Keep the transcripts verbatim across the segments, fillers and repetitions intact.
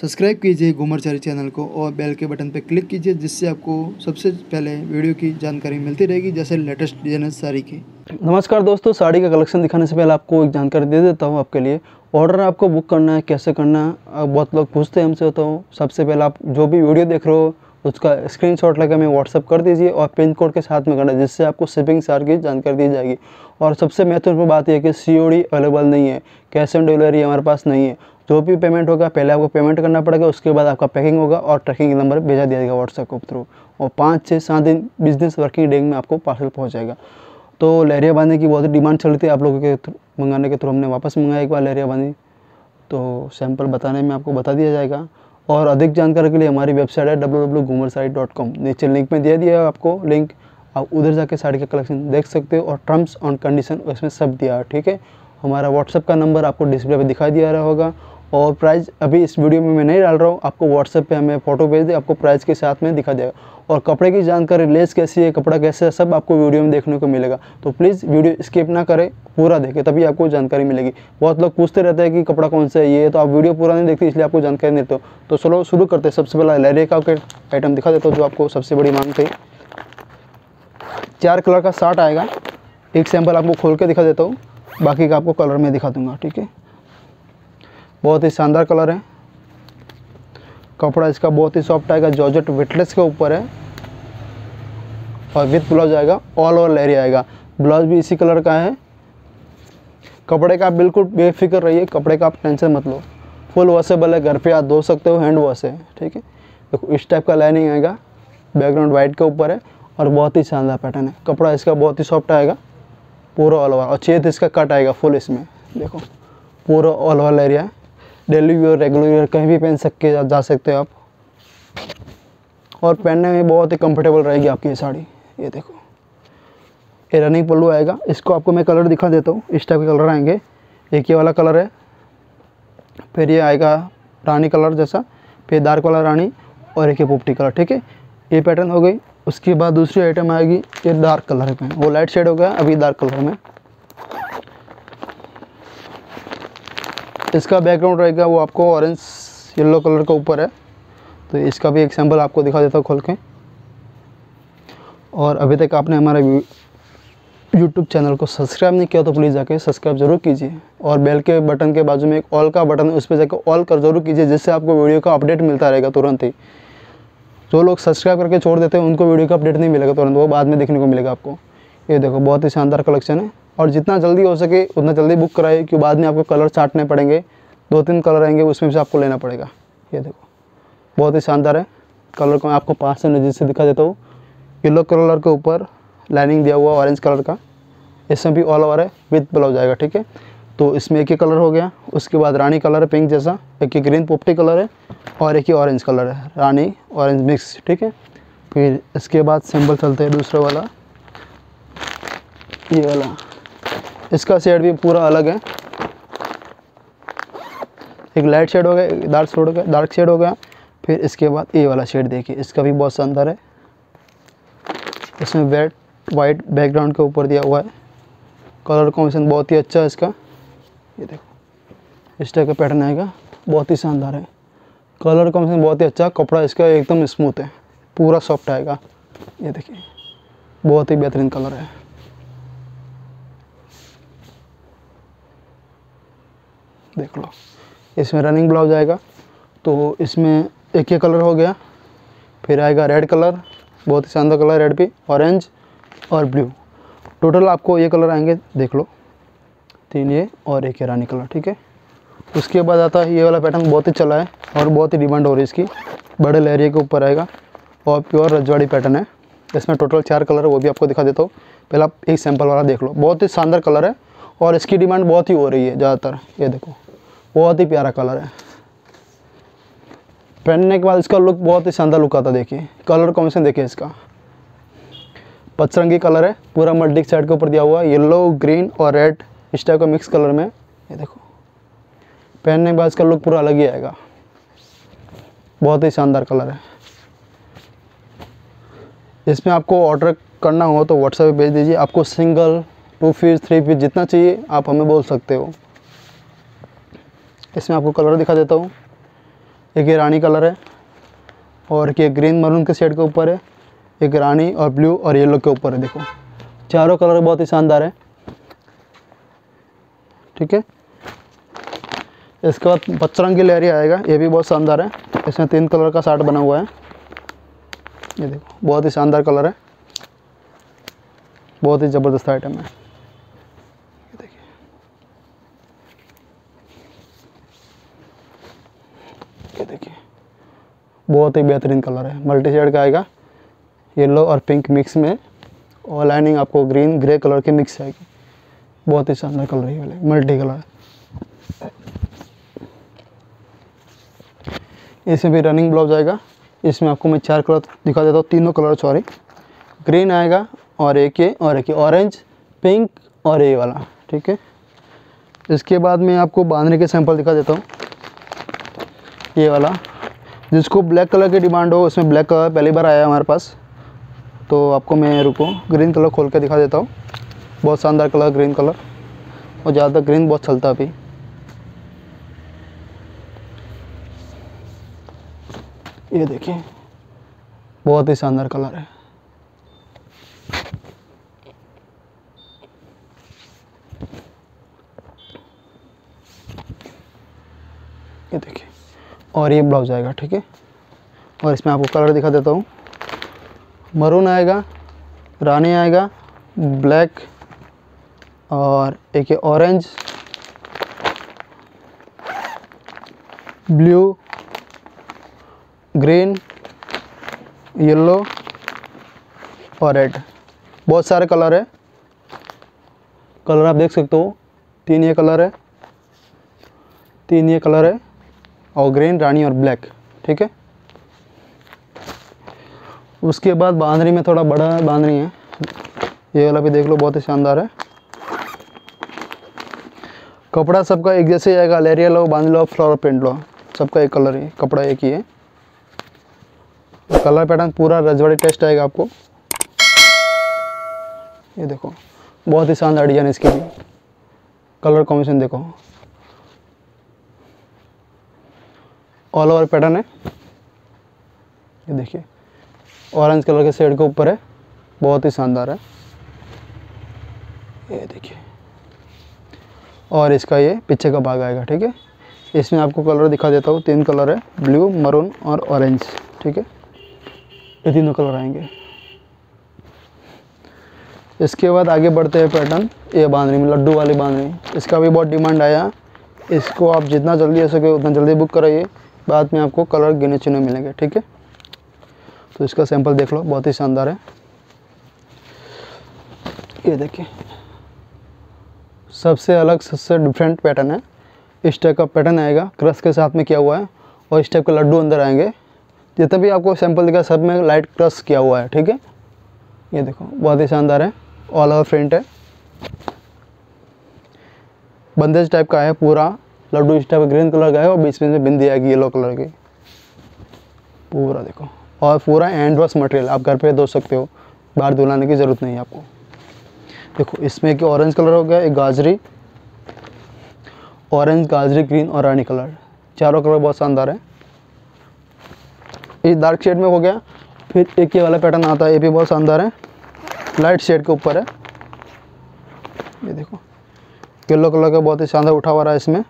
Subscribe कीजिए घूमरसारी channel को और बेल के बटन पर क्लिक कीजिए, जिससे आपको सबसे पहले वीडियो की जानकारी मिलती रहेगी, जैसे लेटेस्ट डिजाइन साड़ी की। नमस्कार दोस्तों, साड़ी का कलेक्शन दिखाने से पहले आपको एक जानकारी दे देता हूँ आपके लिए। ऑर्डर आपको बुक करना है, कैसे करना है, बहुत लोग पूछते हैं हमसे, तो सबसे पहले आप जो भी वीडियो देख रहे हो उसका स्क्रीनशॉट लेकर हमें व्हाट्सअप कर दीजिए और पिन कोड के साथ में करना, जिससे आपको शिपिंग चार्ज की जानकारी दी जाएगी। और सबसे महत्वपूर्ण बात यह है कि सीओडी अवेलेबल नहीं है, कैश ऑन डिलीवरी हमारे पास नहीं है। जो भी पेमेंट होगा पहले आपको पेमेंट करना पड़ेगा, उसके बाद आपका पैकिंग होगा और ट्रैकिंग नंबर भेजा दिया जाएगा व्हाट्सएप के थ्रू, और पाँच छः सात दिन बिजनेस वर्किंग डे में आपको पार्सल पहुँच जाएगा। तो लहरिया बांधने की बहुत डिमांड चल रही थी, आप लोगों के मंगाने के थ्रू हमने वापस मंगाया एक बार लहरिया बांधी, तो सैम्पल बताने में आपको बता दिया जाएगा। और अधिक जानकारी के लिए हमारी वेबसाइट है W W W dot Ghoomarsari dot com, नीचे लिंक में दिया दिया है आपको लिंक, आप उधर जाके साड़ी का कलेक्शन देख सकते हो और टर्म्स ऑन कंडीशन उसमें सब दिया है, ठीक है। हमारा व्हाट्सअप का नंबर आपको डिस्प्ले पे दिखाई दिया रहा होगा, और प्राइस अभी इस वीडियो में मैं नहीं डाल रहा हूँ, आपको व्हाट्सएप पे हमें फ़ोटो भेज दे, आपको प्राइस के साथ में दिखा देगा। और कपड़े की जानकारी, लेस कैसी है, कपड़ा कैसा है, सब आपको वीडियो में देखने को मिलेगा, तो प्लीज़ वीडियो स्किप ना करें, पूरा देखें, तभी आपको जानकारी मिलेगी। बहुत लोग पूछते रहते हैं कि कपड़ा कौन सा है ये, तो आप वीडियो पूरा नहीं देखते, इसलिए आपको जानकारी नहीं देते हो। तो चलो शुरू करते हैं। सबसे पहला लहरिया का आइटम दिखा देता हूँ, जो आपको सबसे बड़ी मांग थी। चार कलर का शर्ट आएगा, एक सैम्पल आपको खोल के दिखा देता हूँ, बाकी का आपको कलर में दिखा दूँगा, ठीक है। बहुत ही शानदार कलर है, कपड़ा इसका बहुत ही सॉफ्ट आएगा, जॉर्जेट वेटलेस के ऊपर है, और विथ ब्लाउज आएगा, ऑल ओवर लहरिया आएगा, ब्लाउज भी इसी कलर का है। कपड़े का आप बिल्कुल बेफिक्र रहिए, कपड़े का आप टेंशन मत लो, फुल वॉशेबल है, घर पे आप धो सकते हो, हैंड वॉश है, ठीक है। देखो इस टाइप का लाइनिंग आएगा, बैकग्राउंड वाइट के ऊपर है, और बहुत ही शानदार पैटर्न है, कपड़ा इसका बहुत ही सॉफ्ट आएगा पूरा ऑल ओवर, और छेद इसका कट आएगा फुल, इसमें देखो पूरा ऑल ओवर लहरिया है। डेली वेयर, रेगुलर वेयर कहीं भी पहन सक के जा सकते हो आप, और पहनने में बहुत ही कंफर्टेबल रहेगी आपकी ये साड़ी। ये देखो ये रनिंग पल्लू आएगा, इसको आपको मैं कलर दिखा देता हूँ, इस टाइप के कलर आएंगे, एक ये वाला कलर है, फिर ये आएगा रानी कलर जैसा, फिर डार्क वाला रानी, और एक ये पोपटी कलर, ठीक है। ये पैटर्न हो गई, उसके बाद दूसरी आइटम आएगी, ये डार्क कलर में, वो लाइट शेड हो गया, अभी डार्क कलर में इसका बैकग्राउंड रहेगा, वो आपको ऑरेंज येलो कलर का ऊपर है, तो इसका भी एक सैम्पल आपको दिखा देता हूँ खोल के। और अभी तक आपने हमारा यूट्यूब चैनल को सब्सक्राइब नहीं किया तो प्लीज़ जाके सब्सक्राइब जरूर कीजिए, और बेल के बटन के बाजू में एक ऑल का बटन है, उस पर जाकर ऑल कर जरूर कीजिए, जिससे आपको वीडियो का अपडेट मिलता रहेगा तुरंत ही। जो लोग सब्सक्राइब करके छोड़ देते हैं उनको वीडियो का अपडेट नहीं मिलेगा तुरंत, वो बाद में देखने को मिलेगा आपको। ये देखो बहुत ही शानदार कलेक्शन है, और जितना जल्दी हो सके उतना जल्दी बुक कराइए, क्योंकि बाद में आपको कलर चाटने पड़ेंगे, दो तीन कलर आएंगे, उसमें से आपको लेना पड़ेगा। ये देखो बहुत ही शानदार है, कलर को मैं आपको पास से नज़दीक से दिखा देता हूँ। येलो कलर के ऊपर लाइनिंग दिया हुआ ऑरेंज कलर का, इसमें भी ऑल ओवर है, विथ ब्लाउज आएगा, ठीक है। तो इसमें एक ही कलर हो गया, उसके बाद रानी कलर है पिंक जैसा, एक ही ग्रीन पोपटी कलर है, और एक ही ऑरेंज कलर है, रानी ऑरेंज मिक्स, ठीक है। फिर इसके बाद सिंपल चलते हैं दूसरा वाला, ये वाला, इसका शेड भी पूरा अलग है, एक लाइट शेड हो गया, डार्क शेड हो गया, डार्क शेड हो गया, फिर इसके बाद ये वाला शेड देखिए, इसका भी बहुत शानदार है, इसमें वेट वाइट बैकग्राउंड के ऊपर दिया हुआ है, कलर कॉम्बिनेशन बहुत ही अच्छा है इसका। ये देखो इस टाइप का पैटर्न आएगा, बहुत ही शानदार है, कलर कॉम्बिनेशन बहुत ही अच्छा, कपड़ा इसका एकदम स्मूथ है, पूरा सॉफ्ट आएगा। ये देखिए बहुत ही बेहतरीन कलर है, देख लो इसमें रनिंग ब्लाउज आएगा, तो इसमें एक ही कलर हो गया, फिर आएगा रेड कलर, बहुत ही शानदार कलर रेड भी, ऑरेंज और ब्लू, टोटल आपको ये कलर आएंगे, देख लो तीन ये और एक रानी कलर, ठीक है। उसके बाद आता है ये वाला पैटर्न, बहुत ही चला है और बहुत ही डिमांड हो रही है इसकी, बड़े लहरिया के ऊपर आएगा, और प्योर रजवाड़ी पैटर्न है, इसमें टोटल चार कलर है, वो भी आपको दिखा देता हूँ। पहले आप एक सैम्पल वाला देख लो, बहुत ही शानदार कलर है और इसकी डिमांड बहुत ही हो रही है ज़्यादातर। ये देखो बहुत ही प्यारा कलर है, पहनने के बाद इसका लुक बहुत ही शानदार लुक आता है, देखिए कलर कॉम्बिनेशन देखिए इसका, पचरंगी कलर है, पूरा मल्टी साइड के ऊपर दिया हुआ है, येलो ग्रीन और रेड इस टाइप का मिक्स कलर में। ये देखो पहनने के बाद इसका लुक पूरा अलग ही आएगा, बहुत ही शानदार कलर है। इसमें आपको ऑर्डर करना हो तो व्हाट्सएप पर भेज दीजिए, आपको single two piece three piece जितना चाहिए आप हमें बोल सकते हो। इसमें आपको कलर दिखा देता हूँ, एक ये रानी कलर है और ये ग्रीन मरून के शेड के ऊपर है, एक रानी और ब्लू और येलो के ऊपर है। देखो चारों कलर बहुत ही शानदार है। ठीक है, इसके बाद पचरंगी लहरिया आएगा, ये भी बहुत शानदार है। इसमें तीन कलर का शार्ट बना हुआ है, ये देखो बहुत ही शानदार कलर है, बहुत ही ज़बरदस्त आइटम है। ये देखिए बहुत ही बेहतरीन कलर है, मल्टी शेड का आएगा, येलो और पिंक मिक्स में और लाइनिंग आपको ग्रीन ग्रे कलर की मिक्स आएगी। बहुत ही शानदार कलर है, वाले मल्टी कलर है। इसमें भी रनिंग ब्लाउज आएगा, इसमें आपको मैं चार कलर दिखा देता हूँ, तीनों कलर सॉरी, ग्रीन आएगा और एक ये और एक ये ऑरेंज पिंक और ये वाला। ठीक है, इसके बाद मैं आपको बांधने के सैंपल दिखा देता हूँ। ये वाला जिसको ब्लैक कलर की डिमांड हो, उसमें ब्लैक कलर पहली बार आया है हमारे पास, तो आपको मैं रुको ग्रीन कलर खोल के दिखा देता हूँ। बहुत शानदार कलर ग्रीन कलर, और ज़्यादातर ग्रीन बहुत चलता अभी। ये देखिए बहुत ही शानदार कलर है। ये देखिए और ये ब्लाउज आएगा। ठीक है, और इसमें आपको कलर दिखा देता हूँ, मरून आएगा, रानी आएगा, ब्लैक और एक ये ऑरेंज, ब्लू, ग्रीन, येलो और रेड। बहुत सारे कलर है, कलर आप देख सकते हो, तीन ये कलर है, तीन ये कलर है और ग्रीन रानी और ब्लैक। ठीक है, उसके बाद बांधनी में थोड़ा बड़ा बांधनी है, ये वाला भी देख लो बहुत ही शानदार है। कपड़ा सबका एक जैसे ही आएगा, लहरिया लो बांध लो फ्लावर प्रिंट लो, सबका एक कलर ही, कपड़ा एक ही है, कलर पैटर्न पूरा रजवाड़ी टेस्ट आएगा आपको। ये देखो बहुत ही शानदार डिजाइन, इसकी भी कलर कॉम्बिनेशन देखो, ऑल ओवर पैटर्न है। ये देखिए ऑरेंज कलर के शेड के ऊपर है, बहुत ही शानदार है। ये देखिए और इसका ये पीछे का भाग आएगा। ठीक है, इसमें आपको कलर दिखा देता हूँ, तीन कलर है, ब्लू मरून और ऑरेंज। ठीक है, ये तीनों कलर आएंगे। इसके बाद आगे बढ़ते हैं पैटर्न, ये बांधनी में लड्डू वाली बांधनी, इसका भी बहुत डिमांड आया, इसको आप जितना जल्दी हो सके उतना जल्दी बुक कराइए, बाद में आपको कलर गिने चुने मिलेंगे। ठीक है, तो इसका सैंपल देख लो, बहुत ही शानदार है। ये देखिए सबसे अलग सबसे डिफरेंट पैटर्न है, इस टाइप का पैटर्न आएगा, क्रश के साथ में किया हुआ है और इस टाइप के लड्डू अंदर आएंगे। जितना भी आपको सैंपल दिखा सब में लाइट क्रश किया हुआ है। ठीक है, ये देखो बहुत ही शानदार है, ऑल ओवर प्रिंट है, बंदेज टाइप का है पूरा लड्डू, इस टाइप ग्रीन कलर का है और बीच बीच में बिंदी आएगी येलो कलर की पूरा। देखो और पूरा हैंड वॉश मटेरियल, आप घर पे धो सकते हो, बाहर धुलाने की ज़रूरत नहीं है आपको। देखो इसमें एक ऑरेंज कलर हो गया, एक गाजरी, ऑरेंज गाजरी ग्रीन और रानी कलर, चारों कलर बहुत शानदार है। ये डार्क शेड में हो गया, फिर एक ये वाला पैटर्न आता है, ये भी बहुत शानदार है, लाइट शेड के ऊपर है। ये देखो येलो कलर का बहुत ही शानदार उठा हुआ रहा है इसमें।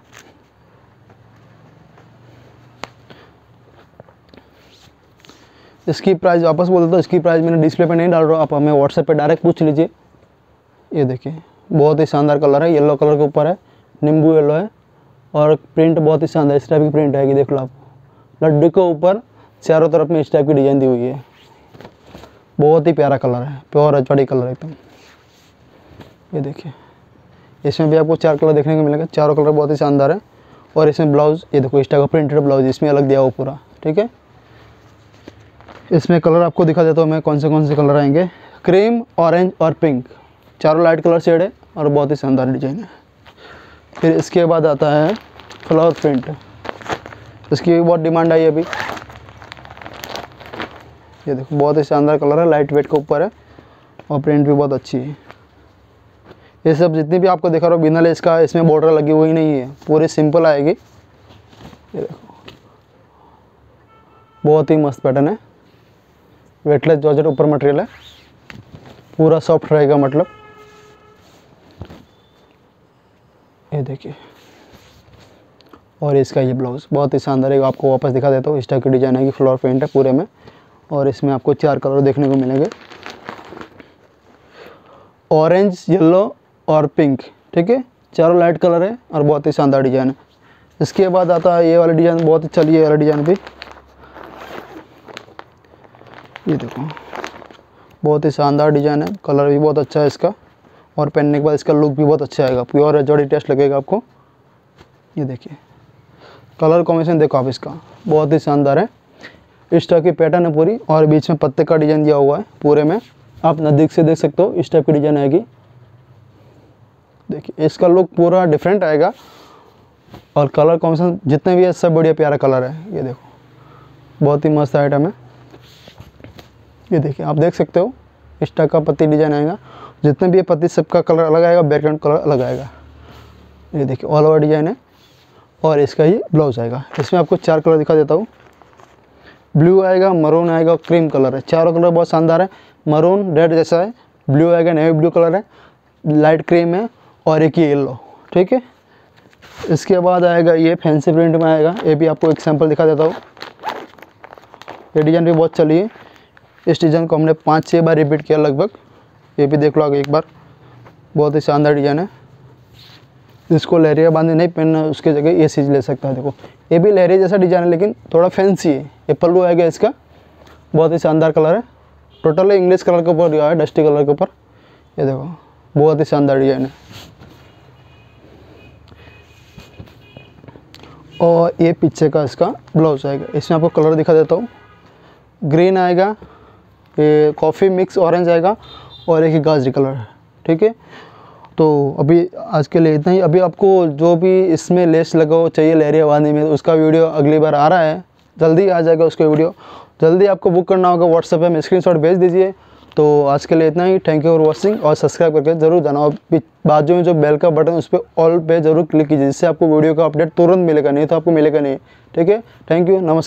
इसकी प्राइस वापस बोल देता हूँ, इसकी प्राइस मैंने डिस्प्ले पे नहीं डाल रहा हूँ, आप हमें व्हाट्सएप पे डायरेक्ट पूछ लीजिए। ये देखिए बहुत ही शानदार कलर है, येलो कलर के ऊपर है, नींबू येलो है और प्रिंट बहुत ही शानदार, इस टाइप की प्रिंट आएगी। देख लो आप लड्डू के ऊपर चारों तरफ में इस टाइप की डिजाइन दी हुई है, बहुत ही प्यारा कलर है, प्योर रजवाड़ी कलर एकदम। ये देखिए इसमें भी आपको चार कलर देखने को मिलेगा, चारों कलर बहुत ही शानदार है। और इसमें ब्लाउज ये देखो इस टाइप का प्रिंटेड ब्लाउज इसमें अलग दिया हुआ पूरा। ठीक है, इसमें कलर आपको दिखा देता हूँ मैं कौन से कौन से कलर आएंगे, क्रीम ऑरेंज और पिंक, चारों लाइट कलर शेड है और बहुत ही शानदार डिजाइन है। फिर इसके बाद आता है फ्लावर प्रिंट, इसकी भी बहुत डिमांड आई अभी। ये देखो बहुत ही शानदार कलर है, लाइट वेट के ऊपर है और प्रिंट भी बहुत अच्छी है। ये सब जितनी भी आपको दिखा रहा हूँ बिना लेस का, इसमें बॉर्डर लगी हुई नहीं है, पूरी सिंपल आएगी। ये देखो बहुत ही मस्त पैटर्न है। वेटलेस जॉर्जेट ऊपर मटेरियल है, पूरा सॉफ्ट रहेगा। मतलब ये देखिए, और इसका ये ब्लाउज बहुत ही शानदार है। आपको वापस दिखा देता हूँ। इस टाइप की डिज़ाइन है कि फ्लोर पेंट है पूरे में, और इसमें आपको चार कलर देखने को मिलेंगे, ऑरेंज, येलो और पिंक। ठीक है, चारों लाइट कलर है और बहुत ही शानदार डिज़ाइन है। इसके बाद आता है ये वाला डिज़ाइन, बहुत ही चलिए ये वाला डिज़ाइन भी। ये देखो, बहुत ही शानदार डिज़ाइन है, कलर भी बहुत अच्छा है इसका, और पहनने के बाद इसका लुक भी बहुत अच्छा आएगा। प्योर रजवाड़ी टेस्ट लगेगा आपको। ये देखिए कलर कॉम्बिनेशन देखो आप, इसका बहुत ही शानदार है। इस टाइप की पैटर्न है पूरी, और बीच में पत्ते का डिज़ाइन दिया हुआ है पूरे में। आप नज़दीक से देख सकते हो इस टाइप की डिज़ाइन आएगी। देखिए इसका लुक पूरा डिफरेंट आएगा, और कलर कॉम्बिनेशन जितने भी है सब बढ़िया प्यारा कलर है। ये देखो बहुत ही मस्त आइटम है। ये देखिए आप देख सकते हो इस टाइप का पत्ती डिज़ाइन आएगा। जितने भी ये पत्ती सबका कलर अलग आएगा, बैकग्राउंड कलर अलग आएगा। ये देखिए ऑल ओवर डिज़ाइन है, और इसका ये ब्लाउज आएगा। इसमें आपको चार कलर दिखा देता हूँ। ब्लू आएगा, मरून आएगा, क्रीम कलर है। चारों कलर बहुत शानदार है। मरून रेड जैसा है, ब्लू आएगा नेवी ब्लू कलर है, लाइट क्रीम है, और एक ये येलो। ठीक है, इसके बाद आएगा ये फैंसी प्रिंट में आएगा। ये भी आपको एक सैम्पल दिखा देता हूँ। ये डिज़ाइन भी बहुत चली है। इस डिज़ाइन को हमने पाँच छः बार रिपीट किया लगभग। ये भी देख लो आगे एक बार, बहुत ही शानदार डिज़ाइन है। जिसको लहरिया बांधे नहीं पहनना, उसके जगह ये चीज़ ले सकता है। देखो ये भी लहरिया जैसा डिज़ाइन है, लेकिन थोड़ा फैंसी है। ये पल्लू आएगा इसका, बहुत ही शानदार कलर है। टोटल इंग्लिश कलर के ऊपर दिया है, डस्टी कलर के ऊपर। ये देखो बहुत ही शानदार डिज़ाइन है। और ये पीछे का इसका ब्लाउज आएगा। इसमें आपको कलर दिखा देता हूँ। ग्रीन आएगा, ये कॉफ़ी मिक्स ऑरेंज आएगा, और एक ही गाजरी कलर है। ठीक है, तो अभी आज के लिए इतना ही। अभी आपको जो भी इसमें लेस लगाओ चाहिए लहरिया बांधने में, उसका वीडियो अगली बार आ रहा है, जल्दी आ जाएगा उसका वीडियो। जल्दी आपको बुक करना होगा, व्हाट्सएप में स्क्रीनशॉट भेज दीजिए। तो आज के लिए इतना ही। थैंक यू फॉर वॉचिंग, और सब्सक्राइब करके जरूर जाना। और बाजू में जो बेल का बटन, उस पर ऑल पे जरूर क्लिक कीजिए, जिससे आपको वीडियो का अपडेट तुरंत मिलेगा, नहीं तो आपको मिलेगा नहीं। ठीक है, थैंक यू, नमस्कार।